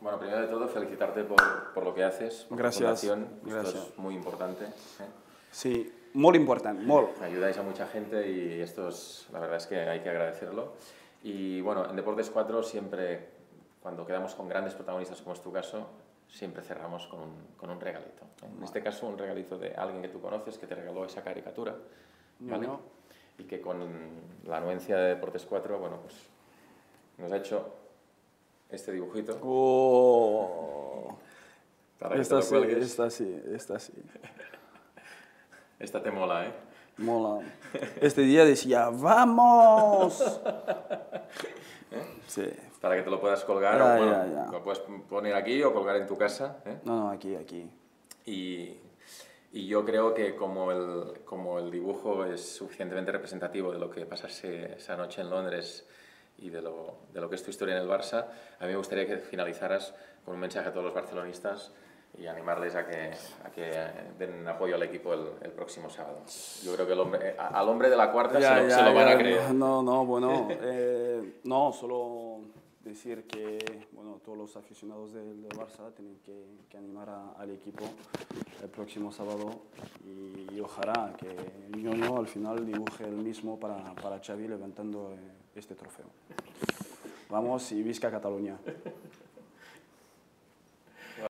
Bueno, primero de todo, felicitarte por lo que haces. Por gracias. Gracias. Esto es muy importante. Sí, muy importante, muy. Ayudáis a mucha gente y esto es, la verdad es que hay que agradecerlo. Y bueno, en Deportes 4 siempre, cuando quedamos con grandes protagonistas, como es tu caso, siempre cerramos con un regalito. En este caso, un regalito de alguien que tú conoces, que te regaló esa caricatura, ¿vale? No. Y que con la anuencia de Deportes 4, bueno, pues nos ha hecho este dibujito. ¡Oh! Esta sí. Esta te mola, ¿eh? Mola. Este día decía, ¡vamos! ¿Eh? Sí. Para que te lo puedas colgar, ya, o bueno, ya. Lo puedes poner aquí o colgar en tu casa, ¿eh? No, aquí. Y yo creo que como el dibujo es suficientemente representativo de lo que pasase esa noche en Londres y de lo que es tu historia en el Barça, a mí me gustaría que finalizaras con un mensaje a todos los barcelonistas y animarles a que den apoyo al equipo el próximo sábado. Yo creo que al hombre de la cuarta se lo van a creer. No, bueno, no, solo decir que bueno, todos los aficionados del Barça tienen que animar al equipo el próximo sábado y ojalá que Ñoño al final dibuje el mismo para Xavi levantando este trofeo. Vamos y visca Cataluña.